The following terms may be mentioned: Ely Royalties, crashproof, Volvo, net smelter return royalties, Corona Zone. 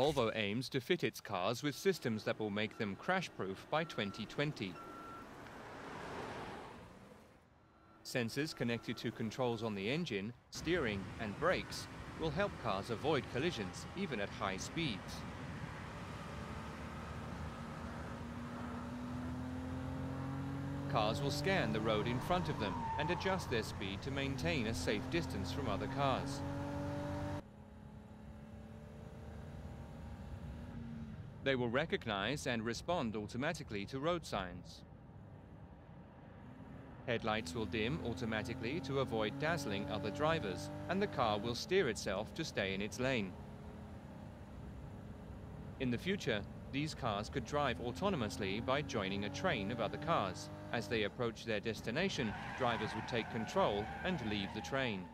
Volvo aims to fit its cars with systems that will make them crash-proof by 2020. Sensors connected to controls on the engine, steering and brakes will help cars avoid collisions even at high speeds. Cars will scan the road in front of them and adjust their speed to maintain a safe distance from other cars. They will recognize and respond automatically to road signs. Headlights will dim automatically to avoid dazzling other drivers, and the car will steer itself to stay in its lane. In the future, these cars could drive autonomously by joining a train of other cars. As they approach their destination, drivers would take control and leave the train.